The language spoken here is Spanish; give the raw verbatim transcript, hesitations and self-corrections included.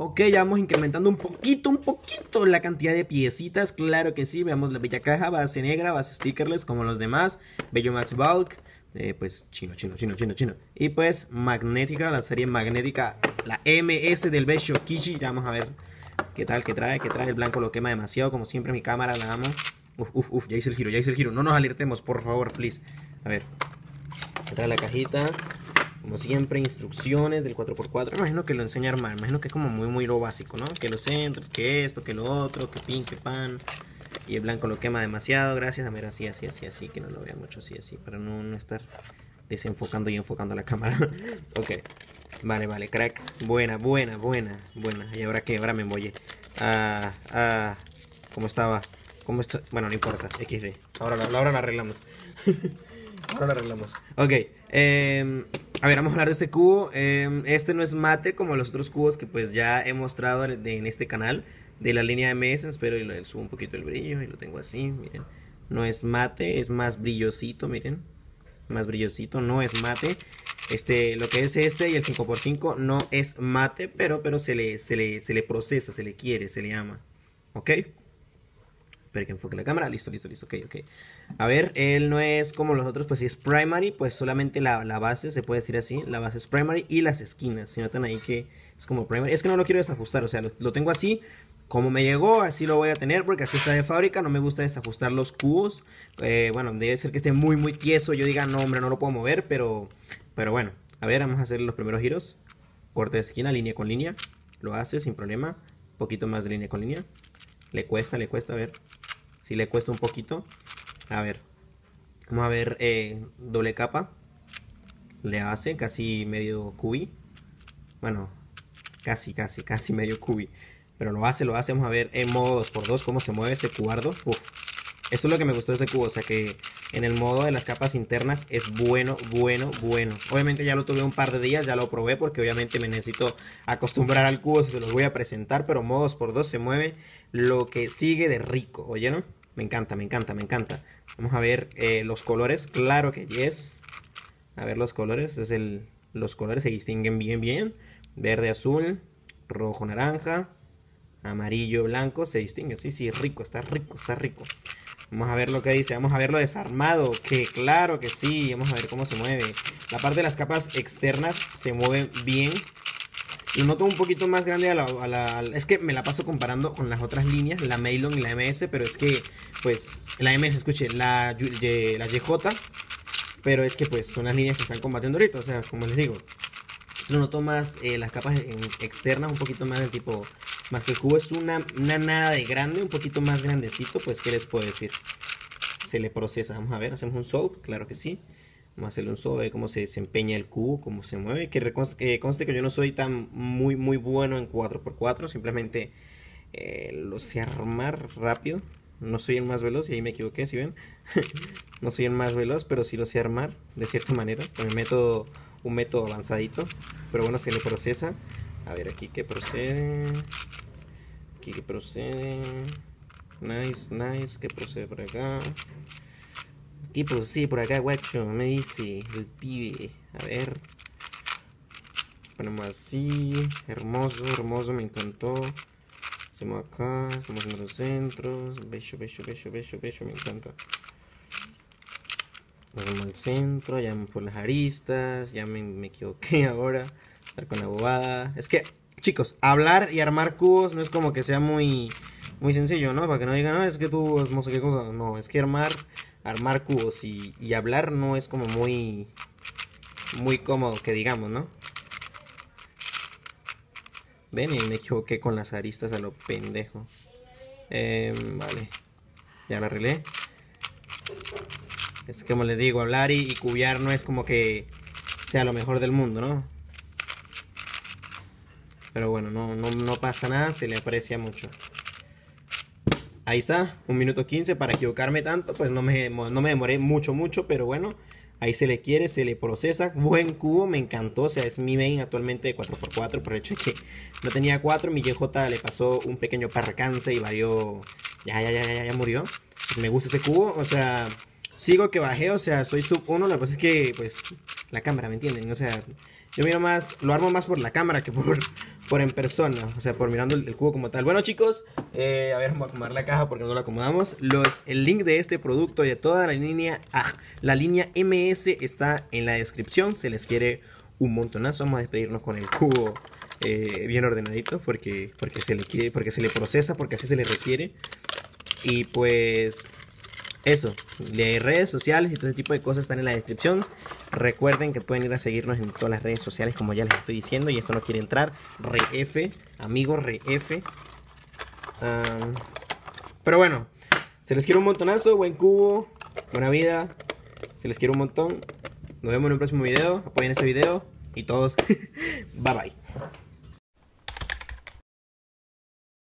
Ok, ya vamos incrementando un poquito, un poquito la cantidad de piecitas, claro que sí. Veamos la bella caja, base negra, base stickerless como los demás, Bello Max Bulk, eh, pues chino, chino, chino, chino, chino. Y pues magnética, la serie magnética, la M S del Bello Kishi. Ya vamos a ver qué tal, qué trae, qué trae. El blanco lo quema demasiado, como siempre mi cámara, la amo. Uf, uf, uf, ya hice el giro, ya hice el giro, no nos alertemos, por favor, please. A ver, qué trae la cajita. Como siempre, instrucciones del cuatro por cuatro. Imagino que lo enseña a armar. Imagino que es como muy, muy lo básico, ¿no? Que los centros, que esto, que lo otro, que pin, que pan. Y el blanco lo quema demasiado. Gracias. A ver, así, así, así, así. Que no lo vea mucho, así, así. Para no, no estar desenfocando y enfocando la cámara. Ok. Vale, vale, crack. Buena, buena, buena, buena. ¿Y ahora qué? Ahora me embollé. Ah, ah. ¿Cómo estaba? ¿Cómo está? Bueno, no importa. equis de. Ahora, ahora la arreglamos. Ahora la arreglamos. Ok. Eh... A ver, vamos a hablar de este cubo. eh, Este no es mate como los otros cubos que pues ya he mostrado en este canal, de la línea M S. Espero y le subo un poquito el brillo. Y lo tengo así, miren. No es mate, es más brillosito, miren. Más brillosito, no es mate. Este, lo que es este y el cinco por cinco no es mate. Pero, pero se le, se le, se le procesa, se le quiere, se le ama. ¿Ok? Espera que enfoque la cámara, listo, listo, listo, ok, ok. A ver, él no es como los otros, pues si es primary, pues solamente la, la base, se puede decir así, la base es primary y las esquinas, si notan ahí que es como primary. Es que no lo quiero desajustar, o sea, lo, lo tengo así, como me llegó, así lo voy a tener, porque así está de fábrica, no me gusta desajustar los cubos. eh, Bueno, debe ser que esté muy, muy tieso, yo diga, no hombre, no lo puedo mover, pero, pero bueno. A ver, vamos a hacer los primeros giros, corte de esquina, línea con línea, lo hace sin problema, poquito más de línea con línea. Le cuesta, le cuesta, a ver. Si le cuesta un poquito. A ver. Vamos a ver. Eh, doble capa. Le hace casi medio cubi. Bueno. Casi, casi, casi medio cubi. Pero lo hace, lo hace. Vamos a ver en modo dos por dos cómo se mueve este cubardo. Uf. Eso es lo que me gustó de este cubo. O sea que en el modo de las capas internas es bueno, bueno, bueno. Obviamente ya lo tuve un par de días. Ya lo probé porque obviamente me necesito acostumbrar al cubo. Se los voy a presentar. Pero modos por dos se mueve lo que sigue de rico. ¿Oye, no? Me encanta, me encanta, me encanta. Vamos a ver eh, los colores. Claro que yes. A ver los colores. Es el, los colores se distinguen bien, bien. Verde, azul, rojo, naranja, amarillo, blanco. Se distingue. Sí, sí, rico. Está rico, está rico. Vamos a ver lo que dice, vamos a verlo desarmado, que claro que sí, vamos a ver cómo se mueve. La parte de las capas externas se mueve bien. Lo noto un poquito más grande a la, a la... Es que me la paso comparando con las otras líneas, la Maillon y la M S, pero es que, pues, la M S, escuche, la, la Y J, pero es que, pues, son las líneas que están combatiendo ahorita, o sea, como les digo. Lo noto más eh, las capas en, externas, un poquito más del tipo... Más que el cubo es una, una nada de grande, un poquito más grandecito, pues ¿qué les puedo decir? Se le procesa, vamos a ver, hacemos un solve, claro que sí. Vamos a hacerle un solve, ver cómo se desempeña el cubo, cómo se mueve. Que eh, conste que yo no soy tan muy, muy bueno en cuatro por cuatro, simplemente eh, lo sé armar rápido. No soy el más veloz, y ahí me equivoqué, si ¿sí ven? No soy el más veloz, pero sí lo sé armar, de cierta manera, con el método, un método avanzadito. Pero bueno, se le procesa. A ver, aquí que procede. Aquí que procede. Nice, nice. Que procede por acá. Aquí procede por acá, guacho. Me dice el pibe. A ver. Ponemos así. Hermoso, hermoso. Me encantó. Hacemos acá. Estamos en los centros. Bello, bello, bello, bello, bello. Me encanta. Vamos al centro. Ya por las aristas. Ya me, me equivoqué ahora. Con la bobada. Es que, chicos, hablar y armar cubos no es como que sea muy muy sencillo, ¿no? Para que no digan, no, es que tú, no sé qué cosa. No, es que armar armar cubos y, y hablar no es como muy muy cómodo, que digamos, ¿no? Ven, y me equivoqué con las aristas a lo pendejo. Eh, vale. Ya la arreglé. Es que, como les digo, hablar y, y cubiar no es como que sea lo mejor del mundo, ¿no? Pero bueno, no, no, no pasa nada, se le aprecia mucho. Ahí está, un minuto quince para equivocarme tanto, pues no me, no me demoré mucho, mucho, pero bueno, ahí se le quiere, se le procesa. Buen cubo, me encantó, o sea, es mi main actualmente de cuatro por cuatro, por el hecho de que no tenía cuatro, mi Y J le pasó un pequeño percance y varió, ya, ya, ya, ya, ya murió. me gusta este cubo, o sea, sigo que bajé, o sea, soy sub uno, la cosa es que, pues, la cámara, ¿me entienden? O sea, yo miro más, lo armo más por la cámara que por, por en persona, o sea, por mirando el, el cubo como tal. Bueno, chicos, eh, a ver, vamos a acomodar la caja porque no la acomodamos. Los, el link de este producto y de toda la línea, ah, la línea M S está en la descripción. Se les quiere un montonazo. Vamos a despedirnos con el cubo eh, bien ordenadito porque, porque, se le quiere, porque se le procesa, porque así se le requiere. Y pues... eso, de redes sociales y todo ese tipo de cosas están en la descripción. Recuerden que pueden ir a seguirnos en todas las redes sociales, como ya les estoy diciendo. Y esto no quiere entrar. Re F, amigo, re F. Um, pero bueno, se les quiere un montonazo. Buen cubo, buena vida. Se les quiere un montón. Nos vemos en un próximo video. Apoyen este video. Y todos, bye bye.